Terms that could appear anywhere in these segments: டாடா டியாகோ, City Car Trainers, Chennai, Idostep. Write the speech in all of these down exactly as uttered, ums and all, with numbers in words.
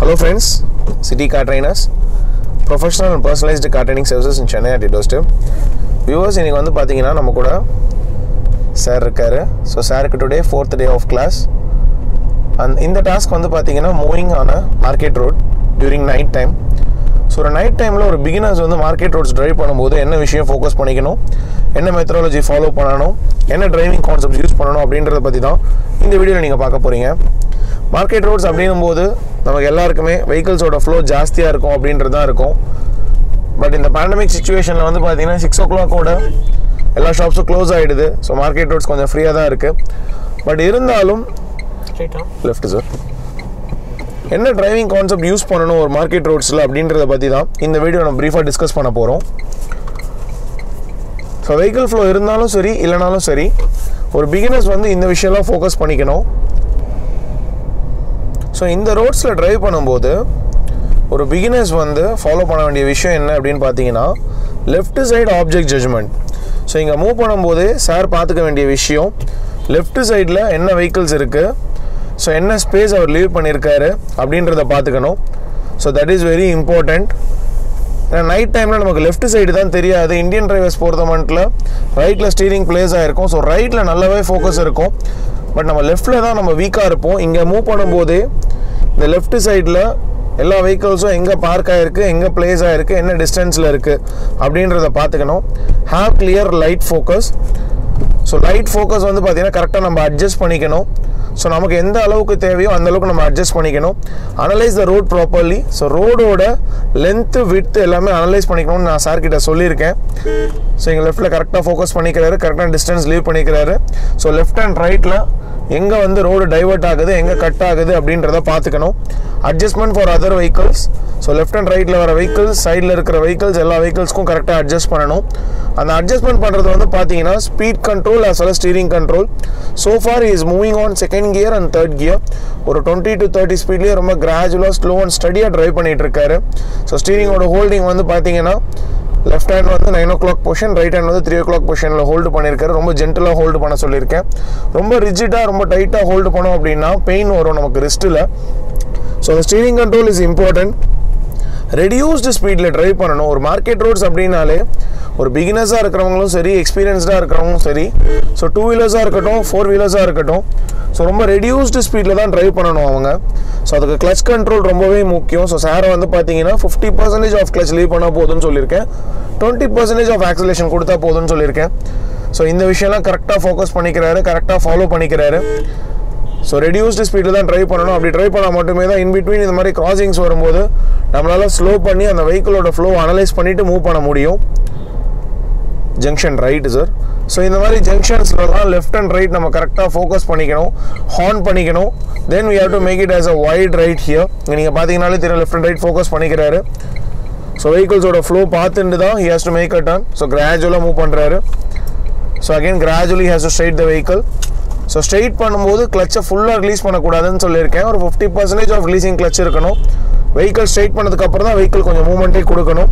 Hello friends, City Car Trainers, professional and personalized car training services in Chennai at Idostep. Viewers, you can see us. Sir, so sir, today fourth day of class. And in the task, you can see moving on a market road during night time. So, at night time, beginners on the market roads drive, focus on என்ன methodology follow பண்ணனும், என்ன driving concepts use பண்ணனும் அப்படிங்கறத பத்தி தான் இந்த வீடியோல நீங்க பார்க்க போறீங்க. மார்க்கெட் ரோட்ஸ் அப்படிங்கும்போது நமக்கு எல்லாருக்குமே vehicles-ஓட flow ஜாஸ்தியா இருக்கும் அப்படின்றது தான் இருக்கும். பட் இந்த pandemic situation-ல வந்து பாத்தீங்கன்னா six o'clock-ஓட எல்லா shops க்ளோஸ் ஆயிடுது. சோ மார்க்கெட் ரோட்ஸ் கொஞ்சம் ஃப்ரீயா தான் இருக்கு. பட் இருந்தாலும் ஸ்ட்ரைட்டா லெஃப்ட் சார். என்ன டிரைவிங் கான்செப்ட் யூஸ் பண்ணனும் ஒரு மார்க்கெட் ரோட்ஸ்ல அப்படிங்கறத பத்தி தான் இந்த வீடியோ நம்ம பிரீஃபா டிஸ்கஸ் பண்ண போறோம். So, vehicle flow irundhalum seri illanalum seri or beginners vandu indha vishayala focus panikanum. So indha roads la drive panumbodhu or beginners vandu follow panna vendiya vishayam enna appdin pathina left side object judgment. So inga move panumbodhu sir paathukka vendiya vishayam left side la enna vehicles irukku, so enna space avar leave pannirukkaru appdindradha paathukanum. So that is very important. Night time la namakku left side dhaan theriyadhu. Indian drivers porthamattu la right la steering plays a irukum, so right la nallave focus irukum, but nama left la dhaan nama weak a irupom. Inga move panumbodhu the left side la ella vehicles enga park a irukku, enga place a irukku, enna distance la irukku abindradha paathukanum. Have clear light focus. So light focus vandu pathina correct ah nama adjust panikanum. So namakku endha alavukku thevayo andha alavukku nama adjust panikanum. Analyze the road properly. So road oda length width ellame analyze panikanum na sir kitta solliruken. So inga left la correct ah focus panikkiraru, correct ah distance leave panikkiraru. So left and right la enga vandu road divert agudhu, enga cut agudhu abindradha paathukanum. Adjustment for other vehicles. So left and right la vara vehicles, side la irukra vehicles, ella vehicles ku correct ah adjust pananum. And adjustment பண்றது வந்து பாத்தீங்கன்னா speed control as well as steering control. So far he is moving on second gear and third gear. ஒரு twenty to thirty ஸ்பீட்லயே ரொம்ப gradually slow and steady ஆ drive பண்ணிட்டு இருக்காரு. So steering ஓட holding வந்து பாத்தீங்கன்னா left hand வந்து nine o'clock position, right hand வந்து three o'clock positionல ஹோல்ட் பண்ணிருக்காரு. ரொம்ப ஜென்டலா ஹோல்ட் பண்ண சொல்லிருக்கேன். ரொம்ப ரிஜிடா ரொம்ப டைட்டா ஹோல்ட் பண்ணோம் அப்படினா பெயின் வரும் நமக்கு wristல. So the steering control is important. Reduced ஸ்பீடில் ட்ரைவ் பண்ணணும். ஒரு மார்க்கெட் ரோட்ஸ் அப்படின்னாலே ஒரு பிகினர்ஸாக இருக்கிறவங்களும் சரி, எக்ஸ்பீரியன்ஸ்டாக இருக்கிறவங்களும் சரி, ஸோ டூ வீலர்ஸாக இருக்கட்டும், ஃபோர் வீலர்ஸாக இருக்கட்டும், ஸோ ரொம்ப ரெடியூஸ்டு ஸ்பீடில் தான் ட்ரைவ் பண்ணணும் அவங்க. ஸோ அதுக்கு கிளச் கண்ட்ரோல் ரொம்பவே முக்கியம். ஸோ சாரை வந்து பார்த்தீங்கன்னா fifty percentage of clutch leave பண்ணால் போதும்னு சொல்லியிருக்கேன், டுவெண்ட்டி பர்சன்டேஜ் ஆஃப் ஆக்சிலேஷன் கொடுத்தா போதும்னு சொல்லியிருக்கேன். ஸோ இந்த விஷயம்லாம் கரெக்டாக ஃபோக்கஸ் பண்ணிக்கிறாரு, கரெக்டாக ஃபாலோ பண்ணிக்கிறாரு. ஸோ ரெடியூஸ்டு ஸ்பீடில் தான் ட்ரைவ் பண்ணணும். அப்படி ட்ரைவ் பண்ணால் மட்டுமே தான் இன்பிட்வீன் இந்த மாதிரி கிராசிங்ஸ் வரும்போது நம்மளால் ஸ்லோ பண்ணி அந்த வெஹிக்கிளோட ஃப்ளோ அனலைஸ் பண்ணிவிட்டு மூவ் பண்ண முடியும். Junction right sir. ஸோ இந்த மாதிரி ஜங்ஷன்ஸில் தான் லெஃப்ட் அண்ட் ரைட் நம்ம கரெக்டாக ஃபோக்கஸ் பண்ணிக்கணும், ஹார்ன் பண்ணிக்கணும். Then we have to make it as a wide right here. நீங்கள் பார்த்தீங்கன்னாலே தெரியும் லெஃப்ட் அண்ட் ரைட் ஃபோக்கஸ் பண்ணிக்கிறாரு. ஸோ வெஹிக்கிள்ஸோட ஃப்ளோ பார்த்துட்டு தான் he has to make a turn. So கிராஜுவலாக மூவ் பண்ணுறாரு. So again gradually has to straight the vehicle. So straight பண்ணும்போது கிளச்சை ஃபுல்லாக ரிலீஸ் பண்ணக்கூடாதுன்னு சொல்லியிருக்கேன். ஒரு fifty percentage of releasing clutch இருக்கணும். வெஹிக்கிள் ஸ்ட்ரைட் பண்ணதுக்கப்புறம் தான் வெஹிக்கிள் கொஞ்சம் மூவ்மெண்ட்டே கொடுக்கணும்.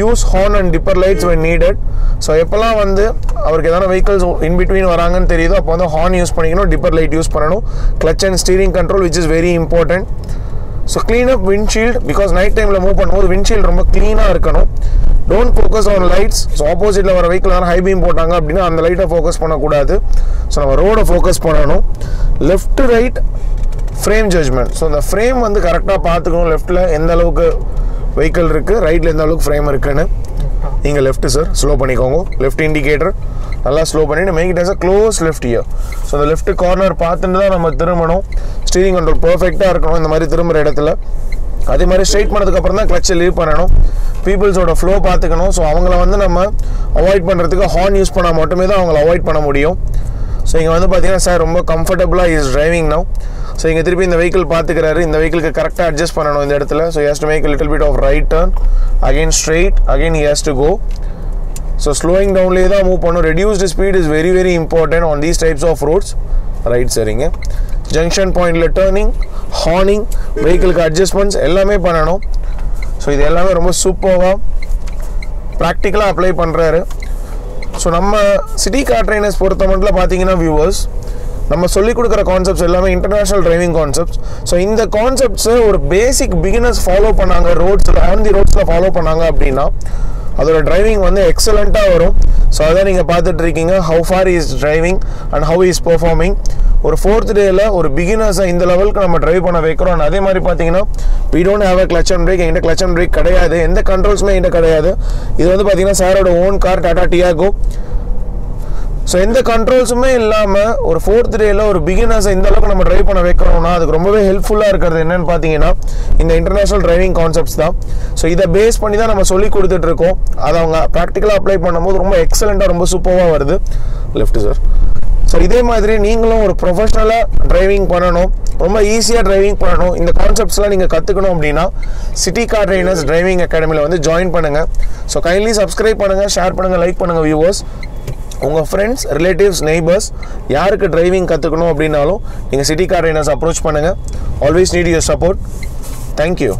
Use horn and dipper lights when needed. So எப்போல்லாம் வந்து அவருக்கு எதனா வெஹிக்கிள்ஸ் இன்பிட்வீன் வராங்கன்னு தெரியுதோ அப்போ வந்து ஹார்ன் யூஸ் பண்ணிக்கணும், டிப்பர் லைட் யூஸ் பண்ணணும். Clutch and steering control which is very important. So clean up windshield, because night டைமில் மூவ் பண்ணும்போது விண்ட்ஷீல்டு ரொம்ப க்ளீனாக இருக்கணும். Don't focus on lights. So ஆப்போசிட்டில் வர வெஹிக்கிள் தான் ஹை பீம் போட்டாங்க அப்படின்னா அந்த லைட்டை ஃபோக்கஸ் பண்ணக்கூடாது. ஸோ நம்ம ரோடை ஃபோக்கஸ் பண்ணணும். Left right frame judgement. So அந்த ஃப்ரேம் வந்து கரெக்டாக பார்த்துக்கணும். லெஃப்ட்டில் எந்த அளவுக்கு வெஹிக்கிள் இருக்குது, ரைட்டில் எந்த அளவுக்கு ஃப்ரேம் இருக்குன்னு. நீங்கள் லெஃப்ட்டு சார் ஸ்லோ பண்ணிக்கோங்க. லெஃப்ட் இண்டிகேட்டர் நல்லா ஸ்லோ பண்ணிவிட்டு make it as a close left ear. So அந்த லெஃப்ட்டு கார்னர் பார்த்துட்டு தான் நம்ம திரும்பணும். ஸ்டீரிங் கண்ட்ரோல் பர்ஃபெக்டாக இருக்கணும் இந்த மாதிரி திரும்புகிற இடத்துல. அதே மாதிரி ஸ்ட்ரைட் பண்ணதுக்கப்புறம் தான் கிளச்சை லீவ் பண்ணணும். பீப்புள்ஸோட ஃப்ளோ பார்த்துக்கணும். ஸோ அவங்கள வந்து நம்ம அவாய்ட் பண்ணுறதுக்கு ஹார்ன் யூஸ் பண்ணால் மட்டுமே தான் அவங்கள அவாய்ட் பண்ண முடியும். ஸோ இங்கே வந்து பார்த்தீங்கன்னா சார் ரொம்ப கம்ஃபர்டபுளாக இஸ் டிரைவிங் நவ். ஸோ இங்கே திருப்பி இந்த வெஹிக்கிள் பார்த்துக்கிறாரு, இந்த வெஹிக்கிளுக்கு கரெக்டாக அட்ஜஸ்ட் பண்ணணும் இந்த இடத்துல. So has to make little bit of right turn, again straight, again he has to go. So slowing டவுன்லேயே தான் மூவ் பண்ணும். Reduced speed is very very important on these types of roads. Right சரிங்க. Junction பாயிண்டில் turning, horning, வெஹிக்கிளுக்கு adjustments எல்லாமே பண்ணணும். So இது எல்லாமே ரொம்ப சூப்பராக ப்ராக்டிக்கலாக அப்ளை பண்ணுறாரு. ஸோ நம்ம சிட்டி கார் ட்ரெயினர்ஸ் பொறுத்த மட்டும் பார்த்தீங்கன்னா வியூவர்ஸ் நம்ம சொல்லி கொடுக்கிற கான்செப்ட்ஸ் எல்லாமே இன்டர்நேஷனல் டிரைவிங் கான்செப்ட்ஸ். ஸோ இந்த கான்செப்ட்ஸ் ஒரு பேசிக் பிகினர்ஸ் ஃபாலோ பண்ணாங்க ரோட்ஸில், ஆன் தி ரோட்ஸில் ஃபாலோ பண்ணாங்க அப்படின்னா அதோட டிரைவிங் வந்து எக்ஸலண்ட்டாக வரும். ஸோ அதான் நீங்கள் பார்த்துட்டு இருக்கீங்க how far is driving and how is performing. ஒரு ஃபோர்த் டேயில் ஒரு பிகினர்ஸை இந்த லெவலுக்கு நம்ம ட்ரைவ் பண்ண வைக்கிறோம். அதே மாதிரி பார்த்தீங்கன்னா we don't have a clutch and brake, என்கிட்ட கிளச் அண்ட் பிரேக் கிடையாது, எந்த கண்ட்ரோல்ஸுமே என்கிட்ட கிடையாது. இது வந்து பார்த்தீங்கன்னா சாரோட own car டாடா டியாகோ. So எந்த கண்ட்ரோல்ஸுமே இல்லாமல் ஒரு ஃபோர்த் டேயில் ஒரு பிகினர்ஸை இந்த அளவுக்கு நம்ம ட்ரைவ் பண்ண வைக்கிறோம்னா அதுக்கு ரொம்பவே ஹெல்ப்ஃபுல்லாக இருக்கிறது என்னென்னு பார்த்தீங்கன்னா இந்த இன்டர்நேஷ்னல் டிரைவிங் கான்செப்ட்ஸ் தான். ஸோ இதை பேஸ் பண்ணி தான் நம்ம சொல்லி கொடுத்துட்ருக்கோம். அதை அவங்க ப்ராக்டிக்கலாக அப்ளை பண்ணும்போது ரொம்ப எக்ஸலண்ட்டாக ரொம்ப சூப்பராக வருது. Left sir. ஸோ இதே மாதிரி நீங்களும் ஒரு ப்ரொஃபஷ்னலாக டிரைவிங் பண்ணணும், ரொம்ப ஈஸியாக டிரைவிங் பண்ணணும், இந்த கான்செப்ட்ஸ்லாம் நீங்கள் கற்றுக்கணும் அப்படின்னா சிட்டி கார் ட்ரெயினர்ஸ் டிரைவிங் அகாடமியில் வந்து ஜாயின் பண்ணுங்கள். ஸோ கைண்ட்லி சப்ஸ்கிரைப் பண்ணுங்கள், ஷேர் பண்ணுங்கள், லைக் பண்ணுங்கள். வியூவர்ஸ், உங்கள் ஃப்ரெண்ட்ஸ், ரிலேட்டிவ்ஸ், நெய்பர்ஸ் யாருக்கு டிரைவிங் கற்றுக்கணும் அப்படின்னாலும் நீங்கள் சிட்டி கார் ட்ரெயினர்ஸ் அப்ரோச் பண்ணுங்கள். Always need your support. Thank you.